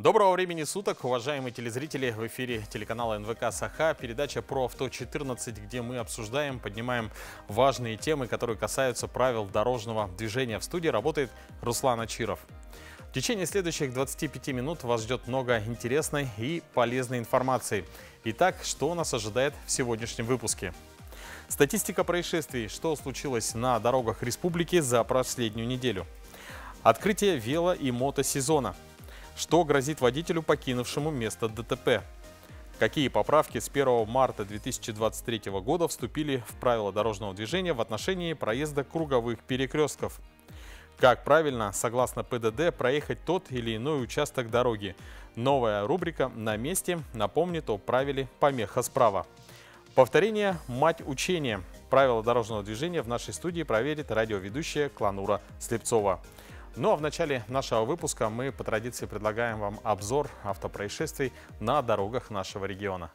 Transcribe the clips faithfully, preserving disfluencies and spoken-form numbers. Доброго времени суток, уважаемые телезрители! В эфире телеканала эн вэ ка «Саха», передача про авто четырнадцать, где мы обсуждаем, поднимаем важные темы, которые касаются правил дорожного движения. В студии работает Руслан Ачиров. В течение следующих двадцати пяти минут вас ждет много интересной и полезной информации. Итак, что нас ожидает в сегодняшнем выпуске? Статистика происшествий, что случилось на дорогах республики за последнюю неделю. Открытие вело- и мотосезона. Что грозит водителю, покинувшему место дэ тэ пэ? Какие поправки с первого марта две тысячи двадцать третьего года вступили в правила дорожного движения в отношении проезда круговых перекрестков? Как правильно, согласно пэ дэ дэ, проехать тот или иной участок дороги? Новая рубрика «На месте» напомнит о правиле «Помеха справа». Повторение «Мать учения». Правила дорожного движения в нашей студии проверит радиоведущая Кланура Слепцова. Ну а в начале нашего выпуска мы по традиции предлагаем вам обзор автопроисшествий на дорогах нашего региона.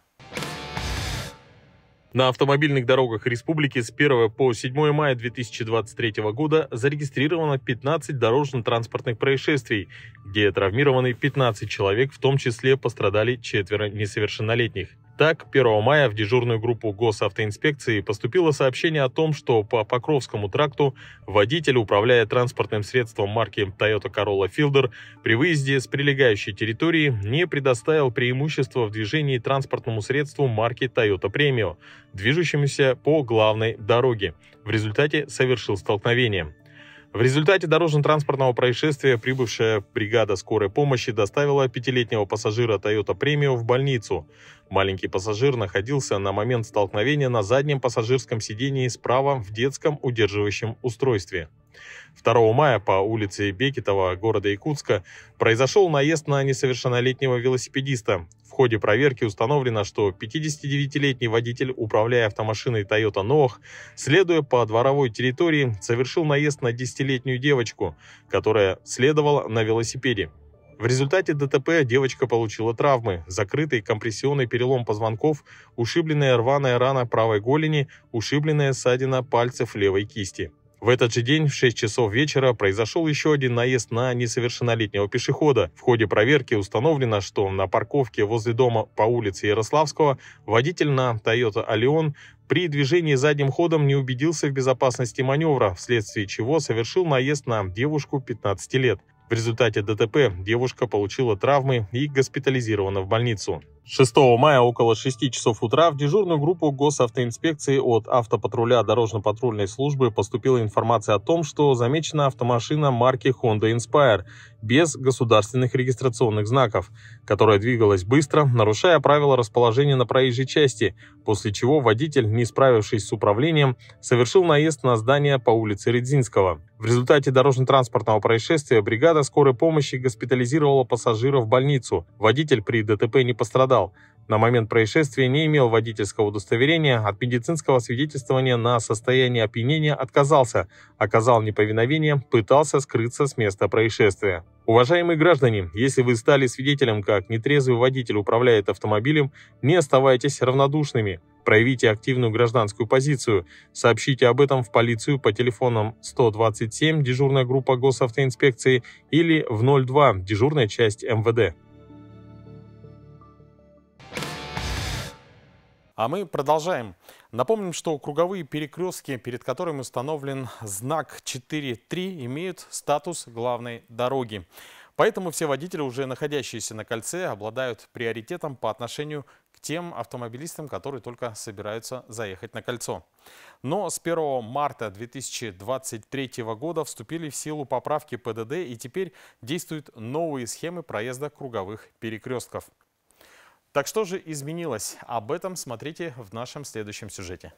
На автомобильных дорогах республики с первого по седьмое мая две тысячи двадцать третьего года зарегистрировано пятнадцать дорожно-транспортных происшествий, где травмированы пятнадцать человек, в том числе пострадали четверо несовершеннолетних. Так, первого мая в дежурную группу госавтоинспекции поступило сообщение о том, что по Покровскому тракту водитель, управляя транспортным средством марки Toyota Corolla Fielder, при выезде с прилегающей территории не предоставил преимущества в движении транспортному средству марки Toyota Premio, движущемуся по главной дороге. В результате совершил столкновение. В результате дорожно-транспортного происшествия прибывшая бригада скорой помощи доставила пятилетнего пассажира Toyota Premio в больницу. Маленький пассажир находился на момент столкновения на заднем пассажирском сидении справа в детском удерживающем устройстве. второго мая по улице Бекетова города Якутска произошел наезд на несовершеннолетнего велосипедиста. В ходе проверки установлено, что пятидесятидевятилетний водитель, управляя автомашиной Toyota Noah, следуя по дворовой территории, совершил наезд на десятилетнюю девочку, которая следовала на велосипеде. В результате дэ тэ пэ девочка получила травмы, закрытый компрессионный перелом позвонков, ушибленная рваная рана правой голени, ушибленная ссадина пальцев левой кисти. В этот же день в шесть часов вечера произошел еще один наезд на несовершеннолетнего пешехода. В ходе проверки установлено, что на парковке возле дома по улице Ярославского водитель на Toyota Allion при движении задним ходом не убедился в безопасности маневра, вследствие чего совершил наезд на девушку пятнадцати лет. В результате дэ тэ пэ девушка получила травмы и госпитализирована в больницу. шестого мая около шести часов утра в дежурную группу госавтоинспекции от автопатруля дорожно-патрульной службы поступила информация о том, что замечена автомашина марки Honda Inspire без государственных регистрационных знаков, которая двигалась быстро, нарушая правила расположения на проезжей части, после чего водитель, не справившись с управлением, совершил наезд на здание по улице Редзинского. В результате дорожно-транспортного происшествия бригада скорой помощи госпитализировала пассажира в больницу. Водитель при дэ тэ пэ не пострадал. На момент происшествия не имел водительского удостоверения, от медицинского свидетельствования на состояние опьянения отказался, оказал неповиновение, пытался скрыться с места происшествия. Уважаемые граждане, если вы стали свидетелем, как нетрезвый водитель управляет автомобилем, не оставайтесь равнодушными. Проявите активную гражданскую позицию. Сообщите об этом в полицию по телефонам сто двадцать семь, дежурная группа госавтоинспекции, или в ноль два, дежурная часть эм вэ дэ. А мы продолжаем. Напомним, что круговые перекрестки, перед которыми установлен знак четыре три, имеют статус главной дороги. Поэтому все водители, уже находящиеся на кольце, обладают приоритетом по отношению к тем автомобилистам, которые только собираются заехать на кольцо. Но с первого марта две тысячи двадцать третьего года вступили в силу поправки пэ дэ дэ, и теперь действуют новые схемы проезда круговых перекрестков. Так что же изменилось? Об этом смотрите в нашем следующем сюжете.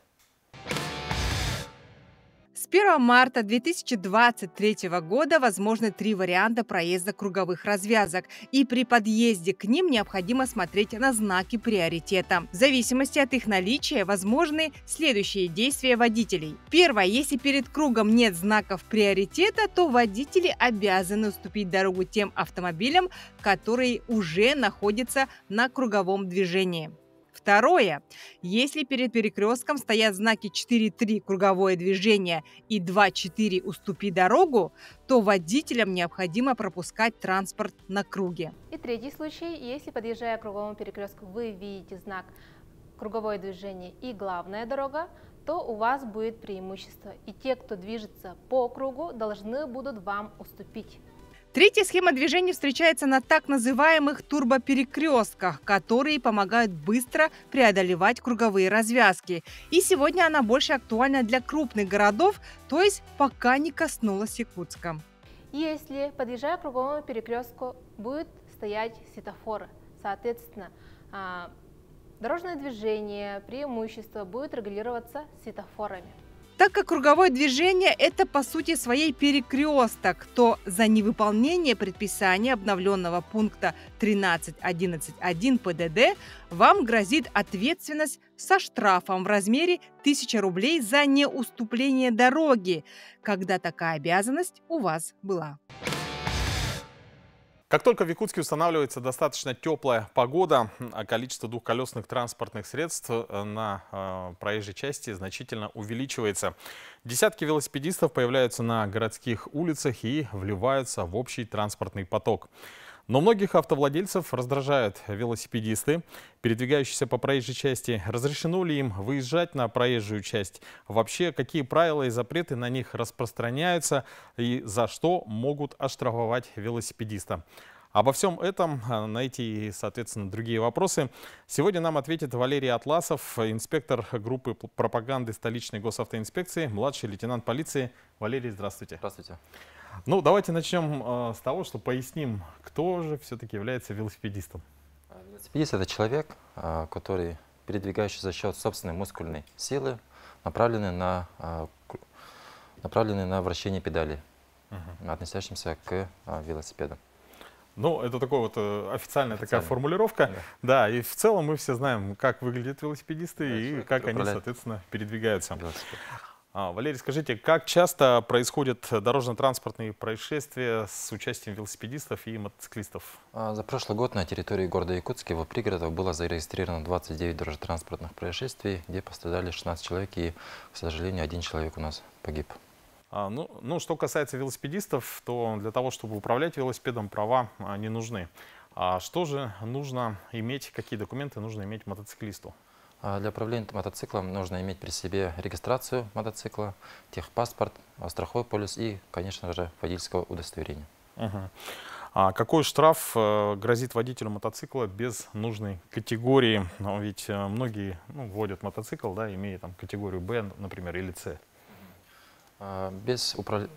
С первого марта две тысячи двадцать третьего года возможны три варианта проезда круговых развязок. И при подъезде к ним необходимо смотреть на знаки приоритета. В зависимости от их наличия возможны следующие действия водителей. Первое. Если перед кругом нет знаков приоритета, то водители обязаны уступить дорогу тем автомобилям, которые уже находятся на круговом движении. Второе. Если перед перекрестком стоят знаки четыре три круговое движение и два четыре уступи дорогу, то водителям необходимо пропускать транспорт на круге. И третий случай. Если, подъезжая к круговому перекрестку, вы видите знак круговое движение и главная дорога, то у вас будет преимущество, и те, кто движется по кругу, должны будут вам уступить. Третья схема движения встречается на так называемых турбоперекрестках, которые помогают быстро преодолевать круговые развязки. И сегодня она больше актуальна для крупных городов, то есть пока не коснулась Якутска. Если, подъезжая к круговому перекрестку, будут стоять светофоры, соответственно, дорожное движение, преимущество будет регулироваться светофорами. Так как круговое движение – это по сути своей перекресток, то за невыполнение предписания обновленного пункта тринадцать точка одиннадцать точка один ПДД вам грозит ответственность со штрафом в размере тысячи рублей за неуступление дороги, когда такая обязанность у вас была. Как только в Якутске устанавливается достаточно теплая погода, количество двухколесных транспортных средств на проезжей части значительно увеличивается. Десятки велосипедистов появляются на городских улицах и вливаются в общий транспортный поток. Но многих автовладельцев раздражают велосипедисты, передвигающиеся по проезжей части. Разрешено ли им выезжать на проезжую часть? Вообще, какие правила и запреты на них распространяются и за что могут оштрафовать велосипедиста? Обо всем этом, на эти и, соответственно, другие вопросы сегодня нам ответит Валерий Атласов, инспектор группы пропаганды столичной госавтоинспекции, младший лейтенант полиции. Валерий, здравствуйте. Здравствуйте. Ну, давайте начнем с того, что поясним, кто же все-таки является велосипедистом. Велосипедист – это человек, который, передвигающий за счет собственной мускульной силы, направленный на, направленный на вращение педали, угу. относящимся к велосипеду. Ну, это такая вот официальная Официально. такая формулировка. Да. да, и в целом мы все знаем, как выглядят велосипедисты да, и человек, как они, управляет. соответственно, передвигаются. Велосипед. Валерий, скажите, как часто происходят дорожно-транспортные происшествия с участием велосипедистов и мотоциклистов? За прошлый год на территории города Якутска и его пригородов было зарегистрировано двадцать девять дорожно-транспортных происшествий, где пострадали шестнадцать человек, и, к сожалению, один человек у нас погиб. А, ну, ну, что касается велосипедистов, то для того, чтобы управлять велосипедом, права не нужны. А что же нужно иметь, какие документы нужно иметь мотоциклисту? Для управления мотоциклом нужно иметь при себе регистрацию мотоцикла, техпаспорт, страховой полис и, конечно же, водительское удостоверение. Угу. А какой штраф грозит водителю мотоцикла без нужной категории? Ну, ведь многие ну, водят мотоцикл, да, имея там категорию Б, например, или С. Без управ...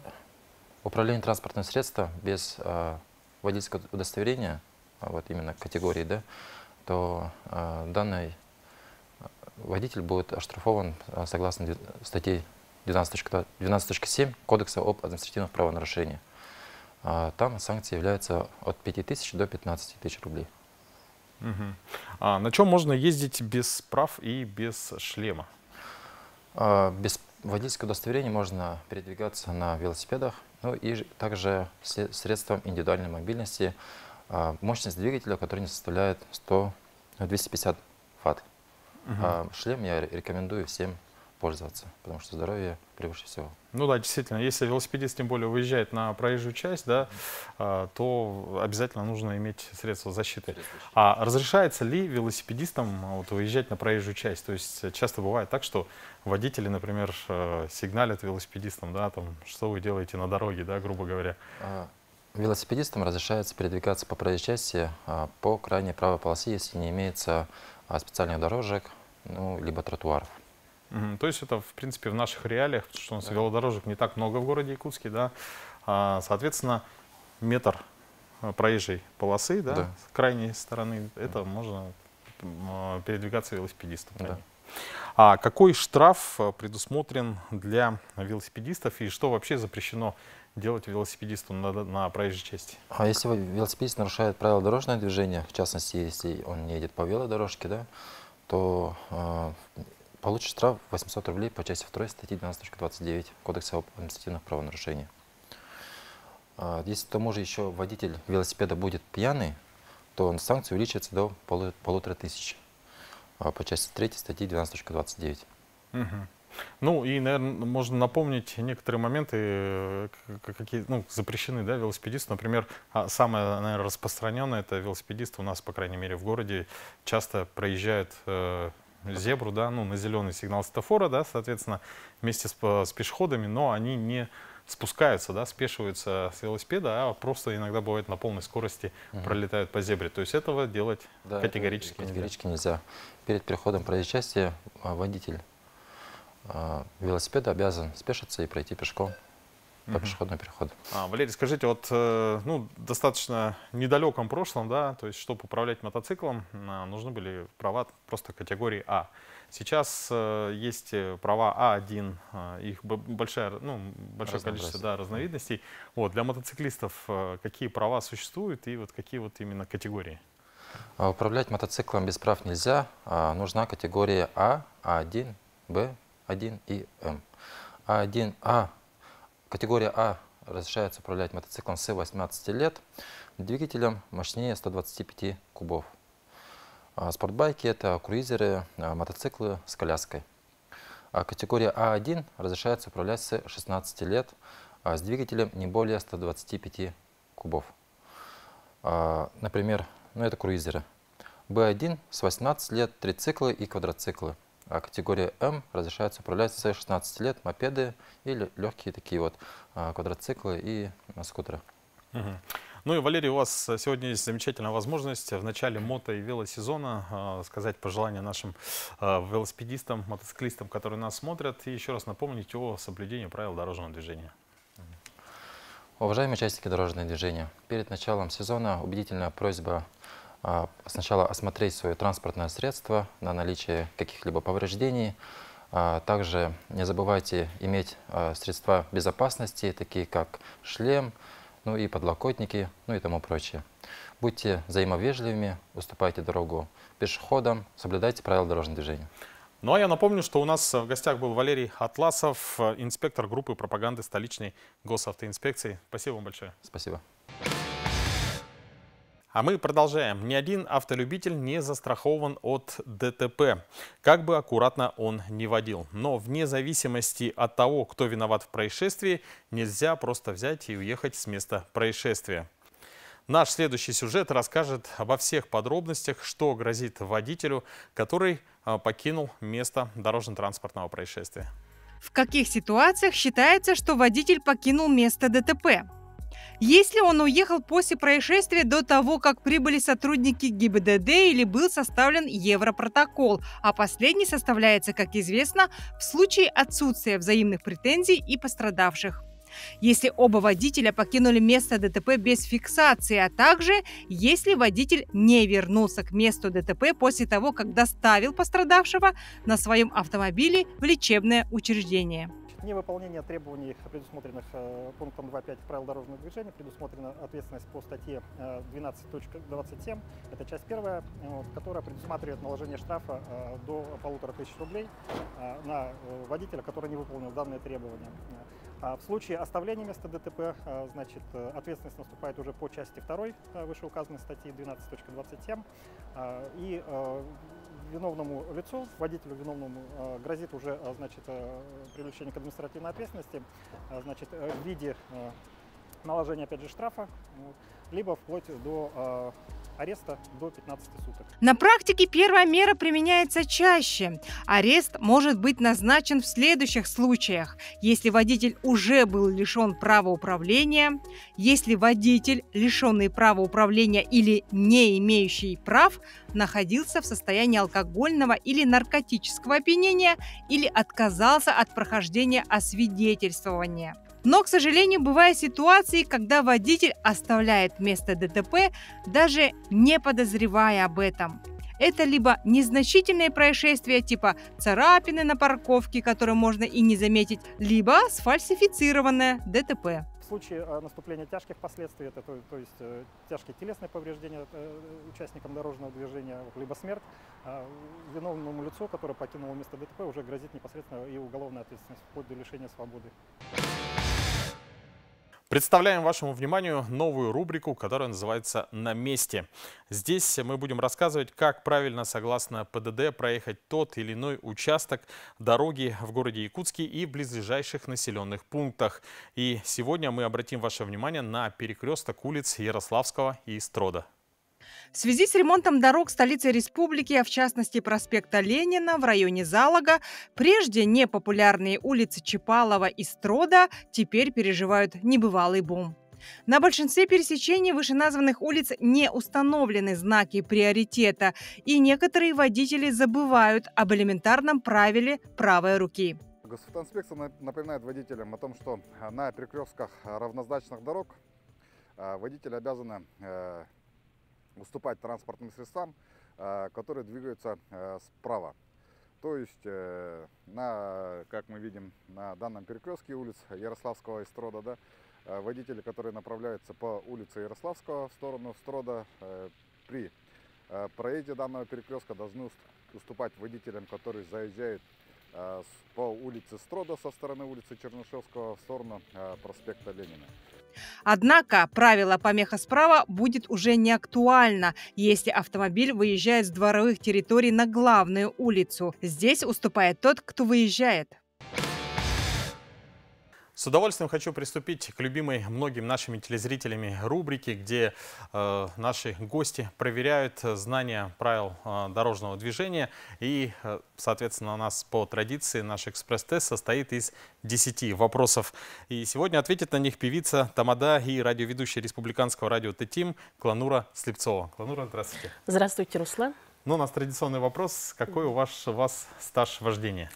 управления транспортным средством, без водительского удостоверения, вот именно категории, да, то данной водитель будет оштрафован согласно статье двенадцать точка семь Кодекса об административных правонарушениях. Там санкции являются от пяти тысяч до пятнадцати тысяч рублей. Угу. А на чем можно ездить без прав и без шлема? Без водительского удостоверения можно передвигаться на велосипедах, ну и также средством индивидуальной мобильности, мощность двигателя, который не составляет двести пятьдесят ватт. Угу. Шлем я рекомендую всем пользоваться, потому что здоровье превыше всего. Ну да, действительно, если велосипедист тем более выезжает на проезжую часть, да, то обязательно нужно иметь средства защиты. А разрешается ли велосипедистам вот, выезжать на проезжую часть? То есть часто бывает так, что водители, например, сигналят велосипедистам, да, там, что вы делаете на дороге, да, грубо говоря. Велосипедистам разрешается передвигаться по проезжей части по крайней правой полосе, если не имеется специальных дорожек, ну, либо тротуаров. Mm-hmm. То есть это, в принципе, в наших реалиях, потому что у нас yeah. велодорожек не так много в городе Якутске, да, а, соответственно, метр проезжей полосы, да, yeah. с крайней стороны, это yeah. можно передвигаться велосипедистом. Yeah. А какой штраф предусмотрен для велосипедистов и что вообще запрещено делать велосипедисту на, на проезжей части? А если велосипедист нарушает правила дорожного движения, в частности, если он не едет по велодорожке, да, то э, получит штраф восемьсот рублей по части второй статьи двенадцать точка двадцать девять Кодекса об административных правонарушениях. Э, если к тому же еще водитель велосипеда будет пьяный, то санкция увеличивается до полу- полутора тысяч. по части третьей статьи двенадцать точка двадцать девять. Угу. Ну и, наверное, можно напомнить некоторые моменты, какие, ну, запрещены, да, велосипедисту. Например, самое, наверное, распространенное — это велосипедисты у нас, по крайней мере, в городе часто проезжают э, зебру, да, ну, на зеленый сигнал светофора, да, соответственно, вместе с, с пешеходами, но они не спускаются, да, спешиваются с велосипеда, а просто иногда бывает на полной скорости угу. пролетают по зебре. То есть этого делать да, категорически, это, категорически нельзя. нельзя. Перед переходом проезжей части водитель велосипед обязан спешиться и пройти пешком по угу. пешеходному переходу. А, Валерий, скажите, вот ну, достаточно недалеком прошлом, да, то есть, чтобы управлять мотоциклом, нужны были права просто категории А. Сейчас есть права А один, их большая, ну, большое количество да, разновидностей. Вот, для мотоциклистов какие права существуют и вот какие вот именно категории? Управлять мотоциклом без прав нельзя. Нужна категория А, А один. Б один и М. А один А. Категория А разрешается управлять мотоциклом с восемнадцати лет, двигателем мощнее ста двадцати пяти кубов. Спортбайки — это круизеры, мотоциклы с коляской. Категория А один разрешается управлять с шестнадцати лет, с двигателем не более ста двадцати пяти кубов. Например, ну это круизеры. Б один с восемнадцати лет, трициклы и квадроциклы. А категория М разрешается управлять с шестнадцати лет, мопеды или легкие такие вот квадроциклы и скутеры. Угу. Ну и, Валерий, у вас сегодня есть замечательная возможность в начале мото- и велосезона сказать пожелания нашим велосипедистам, мотоциклистам, которые нас смотрят, и еще раз напомнить о соблюдении правил дорожного движения. Угу. Уважаемые участники дорожного движения, перед началом сезона убедительная просьба сначала осмотреть свое транспортное средство на наличие каких-либо повреждений. Также не забывайте иметь средства безопасности, такие как шлем, ну и подлокотники, ну и тому прочее. Будьте взаимовежливыми, уступайте дорогу пешеходам, соблюдайте правила дорожного движения. Ну а я напомню, что у нас в гостях был Валерий Атласов, инспектор группы пропаганды столичной госавтоинспекции. Спасибо вам большое. Спасибо. А мы продолжаем. Ни один автолюбитель не застрахован от ДТП, как бы аккуратно он ни водил. Но вне зависимости от того, кто виноват в происшествии, нельзя просто взять и уехать с места происшествия. Наш следующий сюжет расскажет обо всех подробностях, что грозит водителю, который покинул место дорожно-транспортного происшествия. В каких ситуациях считается, что водитель покинул место ДТП? Если он уехал после происшествия до того, как прибыли сотрудники ГИБДД или был составлен европротокол, а последний составляется, как известно, в случае отсутствия взаимных претензий и пострадавших. Если оба водителя покинули место ДТП без фиксации, а также если водитель не вернулся к месту ДТП после того, как доставил пострадавшего на своем автомобиле в лечебное учреждение. Невыполнение требований, предусмотренных пунктом два пять правил дорожного движения, предусмотрена ответственность по статье двенадцать точка двадцать семь. Это часть первая, которая предусматривает наложение штрафа до полутора тысяч рублей на водителя, который не выполнил данные требования. В случае оставления места ДТП, значит, ответственность наступает уже по части второй вышеуказанной статьи двенадцать точка двадцать семь. И виновному лицу, водителю виновному грозит уже, значит, привлечение к административной ответственности, значит, в виде наложения, опять же, штрафа, либо вплоть до ареста до пятнадцати суток. На практике первая мера применяется чаще. Арест может быть назначен в следующих случаях: если водитель уже был лишен права управления, если водитель, лишенный права управления или не имеющий прав, находился в состоянии алкогольного или наркотического опьянения или отказался от прохождения освидетельствования. Но, к сожалению, бывают ситуации, когда водитель оставляет место ДТП, даже не подозревая об этом. Это либо незначительные происшествия типа царапины на парковке, которые можно и не заметить, либо сфальсифицированное ДТП. В случае наступления тяжких последствий, это то, то есть тяжкие телесные повреждения участникам дорожного движения, либо смерть, виновному лицу, которое покинуло место ДТП, уже грозит непосредственно и уголовная ответственность вплоть до лишения свободы. Представляем вашему вниманию новую рубрику, которая называется «На месте». Здесь мы будем рассказывать, как правильно, согласно ПДД, проехать тот или иной участок дороги в городе Якутске и близлежащих населенных пунктах. И сегодня мы обратим ваше внимание на перекресток улиц Ярославского и Строда. В связи с ремонтом дорог столицы республики, а в частности проспекта Ленина в районе Залога, прежде непопулярные улицы Чапалова и Строда теперь переживают небывалый бум. На большинстве пересечений вышеназванных улиц не установлены знаки приоритета, и некоторые водители забывают об элементарном правиле правой руки. Госавтоинспекция напоминает водителям о том, что на перекрестках равнозначных дорог водители обязаны уступать транспортным средствам, которые двигаются справа. То есть, на, как мы видим, на данном перекрестке улиц Ярославского и Строда, да, водители, которые направляются по улице Ярославского в сторону Строда, при проезде данного перекрестка должны уступать водителям, которые заезжают по улице Строда со стороны улицы Чернышевского в сторону проспекта Ленина. Однако правило «помеха справа» будет уже не актуально, если автомобиль выезжает с дворовых территорий на главную улицу. Здесь уступает тот, кто выезжает. С удовольствием хочу приступить к любимой многим нашими телезрителями рубрике, где э, наши гости проверяют знания правил э, дорожного движения. И, э, соответственно, у нас по традиции наш экспресс-тест состоит из десяти вопросов. И сегодня ответит на них певица, тамада и радиоведущая республиканского радио ТТИМ Кланура Слепцова. Кланура, здравствуйте. Здравствуйте, Руслан. Ну, у нас традиционный вопрос. Какой у вас, у вас стаж вождения?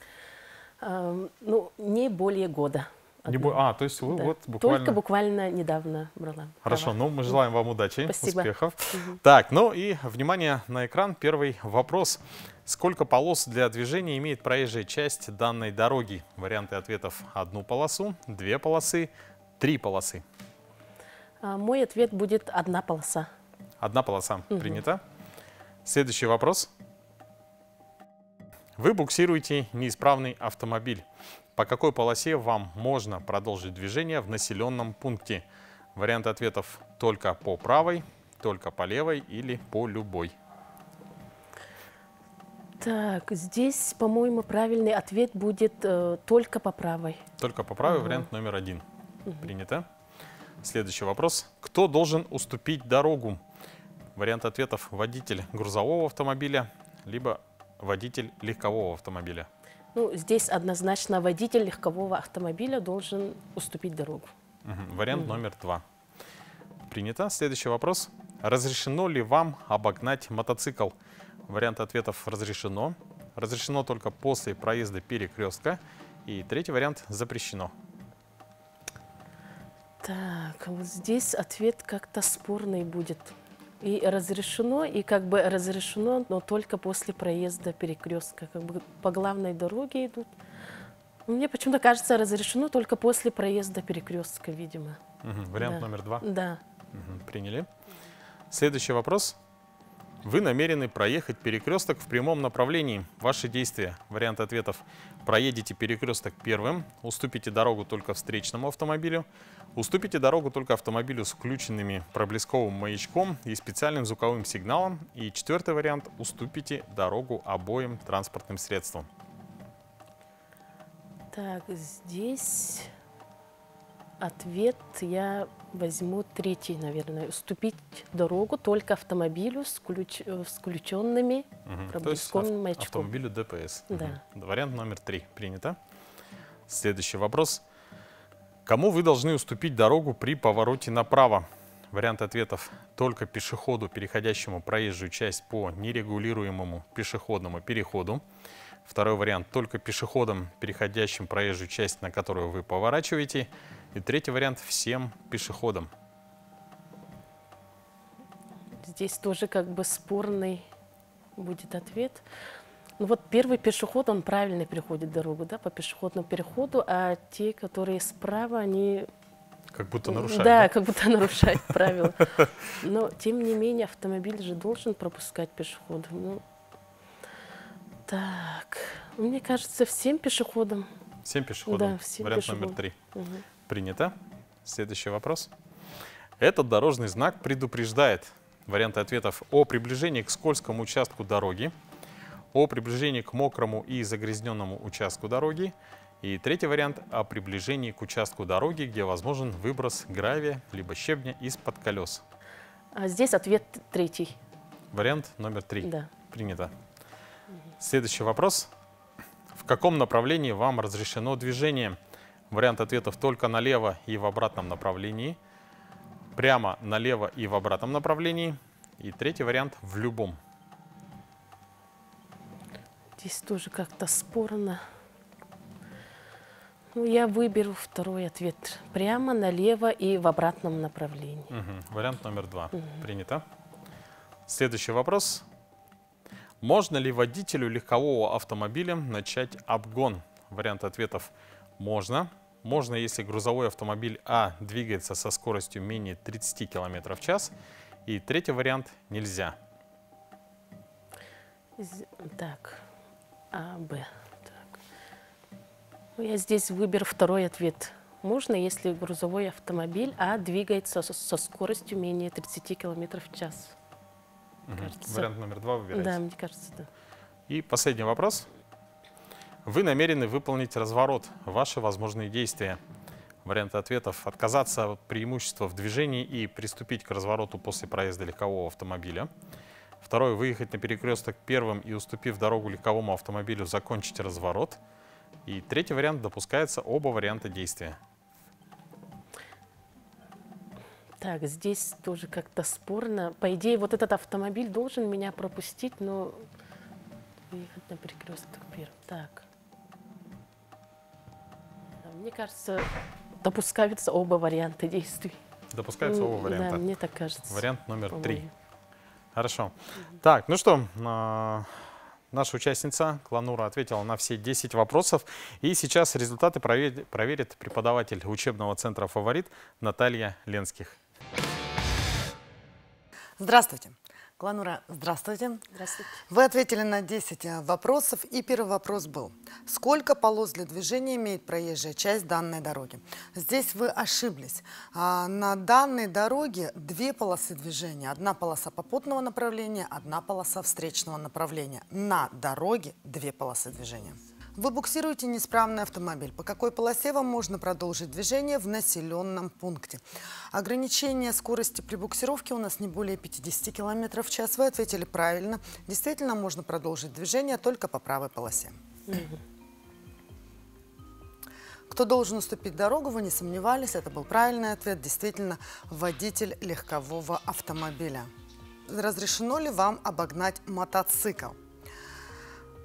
Эм, ну, не более года. Одну. А, то есть вы да. вот буквально... Только буквально недавно брала. Хорошо, права. Ну мы желаем вам удачи, Спасибо. успехов. Угу. Так, ну и внимание на экран. Первый вопрос. Сколько полос для движения имеет проезжая часть данной дороги? Варианты ответов: одну полосу, две полосы, три полосы. А, мой ответ будет одна полоса. Одна полоса, угу. принято. Следующий вопрос. Вы буксируете неисправный автомобиль. По какой полосе вам можно продолжить движение в населенном пункте? Варианты ответов: только по правой, только по левой или по любой. Так, здесь, по-моему, правильный ответ будет э, только по правой. Только по правой, угу. вариант номер один. Угу. Принято. Следующий вопрос. Кто должен уступить дорогу? Вариант ответов: водитель грузового автомобиля, либо водитель легкового автомобиля. Ну, здесь однозначно водитель легкового автомобиля должен уступить дорогу. Угу. Вариант угу. номер два. Принято. Следующий вопрос. Разрешено ли вам обогнать мотоцикл? Вариант ответов: разрешено. Разрешено только после проезда перекрестка. И третий вариант: запрещено. Так, вот здесь ответ как-то спорный будет. И разрешено, и как бы разрешено, но только после проезда перекрестка. Как бы по главной дороге идут. Мне почему-то кажется, разрешено только после проезда перекрестка, видимо. Угу, вариант да. номер два? Да. Угу, приняли. Следующий вопрос. Вы намерены проехать перекресток в прямом направлении. Ваши действия. Вариант ответов: проедете перекресток первым, уступите дорогу только встречному автомобилю, уступите дорогу только автомобилю с включенными проблесковым маячком и специальным звуковым сигналом. И четвертый вариант: уступите дорогу обоим транспортным средствам. Так, здесь ответ я возьму третий, наверное. Уступить дорогу только автомобилю с, ключ... с включенными угу. проблесковым маячком. Автомобилю ДПС. Да. Угу. Вариант номер три. Принято. Следующий вопрос. Кому вы должны уступить дорогу при повороте направо? Вариант ответов: только пешеходу, переходящему проезжую часть по нерегулируемому пешеходному переходу. Второй вариант: только пешеходам, переходящим проезжую часть, на которую вы поворачиваете. И третий вариант: всем пешеходам. Здесь тоже как бы спорный будет ответ. Ну вот первый пешеход, он правильно переходит дорогу, да, по пешеходному переходу, а те, которые справа, они... Как будто нарушают. Да, да? как будто нарушают правила. Но, тем не менее, автомобиль же должен пропускать пешеходов. Ну, так, мне кажется, всем пешеходам. Всем пешеходам. Да, всем Вариант пешеходам. номер три. Угу. Принято. Следующий вопрос. Этот дорожный знак предупреждает варианты ответов о приближении к скользкому участку дороги, о приближении к мокрому и загрязненному участку дороги. И третий вариант – о приближении к участку дороги, где возможен выброс гравия либо щебня из-под колес. Здесь ответ третий. Вариант номер три. Да. Принято. Следующий вопрос. В каком направлении вам разрешено движение? Вариант ответов только налево и в обратном направлении, прямо налево и в обратном направлении. И третий вариант – в любом. Здесь тоже как-то спорно. Ну, я выберу второй ответ. Прямо, налево и в обратном направлении. Угу. Вариант номер два. Угу. Принято. Следующий вопрос. Можно ли водителю легкового автомобиля начать обгон? Вариант ответов «можно». Можно, если грузовой автомобиль А двигается со скоростью менее тридцати километров в час. И третий вариант «нельзя». Так, А, Б. Я здесь выберу второй ответ. Можно, если грузовой автомобиль А двигается со скоростью менее тридцати километров в час. Угу. Вариант номер два выбираете? Да, мне кажется, да. И последний вопрос. Вы намерены выполнить разворот. Ваши возможные действия. Варианты ответов. Отказаться от преимущества в движении и приступить к развороту после проезда легкового автомобиля. Второй. Выехать на перекресток первым и, уступив дорогу легковому автомобилю, закончить разворот. И третий вариант. Допускается оба варианта действия. Так, здесь тоже как-то спорно. По идее, вот этот автомобиль должен меня пропустить, но выехать на перекресток первым. Так. Мне кажется, допускаются оба варианта действий. Допускаются оба варианта? Да, мне так кажется. Вариант номер три. Хорошо. Mm-hmm. Так, ну что... Наша участница Кланура ответила на все десять вопросов. И сейчас результаты проверит преподаватель учебного центра «Фаворит» Наталья Ленских. Здравствуйте. Кланура, здравствуйте. Здравствуйте. Вы ответили на десять вопросов. И первый вопрос был. Сколько полос для движения имеет проезжая часть данной дороги? Здесь вы ошиблись. На данной дороге две полосы движения. Одна полоса попутного направления, одна полоса встречного направления. На дороге две полосы движения. Вы буксируете неисправный автомобиль. По какой полосе вам можно продолжить движение в населенном пункте? Ограничение скорости при буксировке у нас не более пятидесяти километров в час. Вы ответили правильно. Действительно, можно продолжить движение только по правой полосе. Кто должен уступить дорогу, вы не сомневались. Это был правильный ответ. Действительно, водитель легкового автомобиля. Разрешено ли вам обогнать мотоцикл?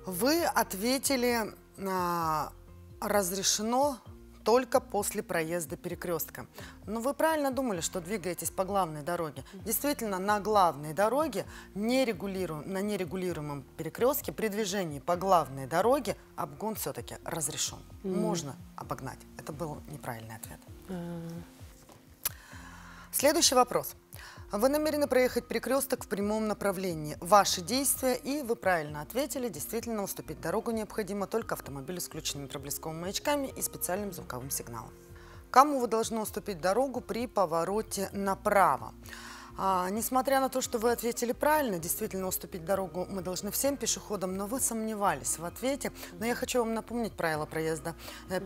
Вы ответили а, «разрешено» только после проезда перекрестка. Но вы правильно думали, что двигаетесь по главной дороге. Действительно, на главной дороге, нерегулиру... на нерегулируемом перекрестке, при движении по главной дороге обгон все-таки разрешен. Mm. Можно обогнать. Это был неправильный ответ. Mm. Следующий вопрос. Вы намерены проехать перекресток в прямом направлении. Ваши действия, и вы правильно ответили, действительно уступить дорогу необходимо только автомобилю с включенными проблесковыми маячками и специальным звуковым сигналом. Кому вы должны уступить дорогу при повороте направо? А, несмотря на то, что вы ответили правильно, действительно уступить дорогу мы должны всем пешеходам, но вы сомневались в ответе. Но я хочу вам напомнить правила проезда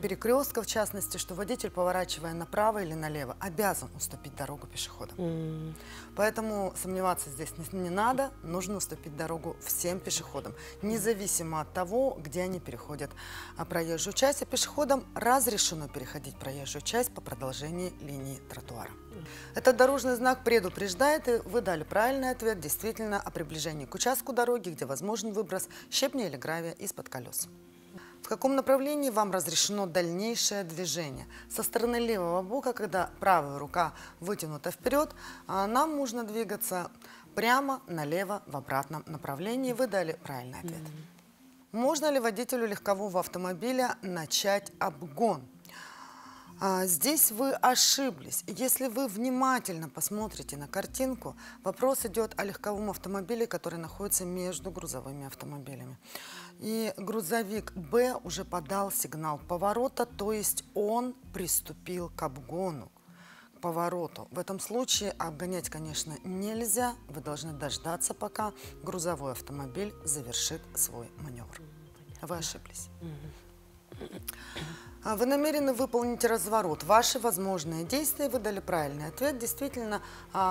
перекрестка, в частности, что водитель, поворачивая направо или налево, обязан уступить дорогу пешеходам. Mm. Поэтому сомневаться здесь не, не надо, нужно уступить дорогу всем пешеходам, независимо от того, где они переходят проезжую часть. А пешеходам разрешено переходить проезжую часть по продолжении линии тротуара. Этот дорожный знак предупреждает, и вы дали правильный ответ, действительно, о приближении к участку дороги, где возможен выброс щебня или гравия из-под колес. В каком направлении вам разрешено дальнейшее движение? Со стороны левого бока, когда правая рука вытянута вперед, нам нужно двигаться прямо налево в обратном направлении. Вы дали правильный ответ. Можно ли водителю легкового автомобиля начать обгон? Здесь вы ошиблись. Если вы внимательно посмотрите на картинку, вопрос идет о легковом автомобиле, который находится между грузовыми автомобилями. И грузовик Б уже подал сигнал поворота, то есть он приступил к обгону. повороту. В этом случае обгонять, конечно, нельзя. Вы должны дождаться, пока грузовой автомобиль завершит свой маневр. Вы ошиблись. Вы намерены выполнить разворот. Ваши возможные действия, вы дали правильный ответ. Действительно,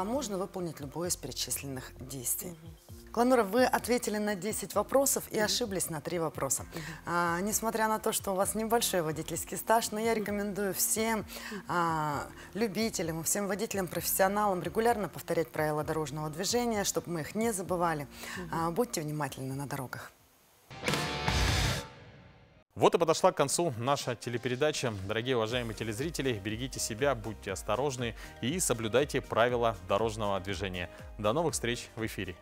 можно выполнить любое из перечисленных действий. Кланура, вы ответили на десять вопросов и ошиблись на три вопроса. А, несмотря на то, что у вас небольшой водительский стаж, но я рекомендую всем а, любителям, всем водителям, профессионалам регулярно повторять правила дорожного движения, чтобы мы их не забывали. А, будьте внимательны на дорогах. Вот и подошла к концу наша телепередача. Дорогие уважаемые телезрители, берегите себя, будьте осторожны и соблюдайте правила дорожного движения. До новых встреч в эфире.